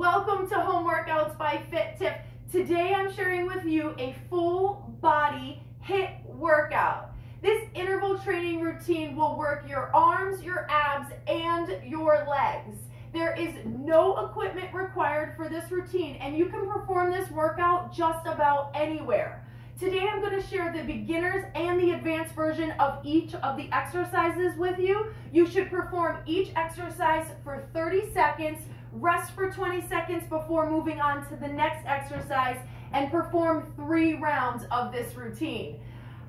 Welcome to Home Workouts by Fit Tiff. Today I'm sharing with you a full body HIIT workout. This interval training routine will work your arms, your abs, and your legs. There is no equipment required for this routine, and you can perform this workout just about anywhere. Today I'm going to share the beginner's and the advanced version of each of the exercises with you. You should perform each exercise for 30 seconds, rest for 20 seconds before moving on to the next exercise, and perform 3 rounds of this routine.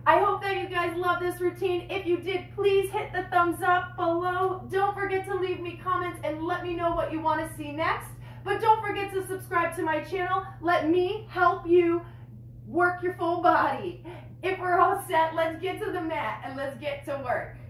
I hope that you guys love this routine. If you did, please hit the thumbs up below. Don't forget to leave me comments and let me know what you want to see next. But don't forget to subscribe to my channel. Let me help you work your full body. If we're all set, let's get to the mat and let's get to work.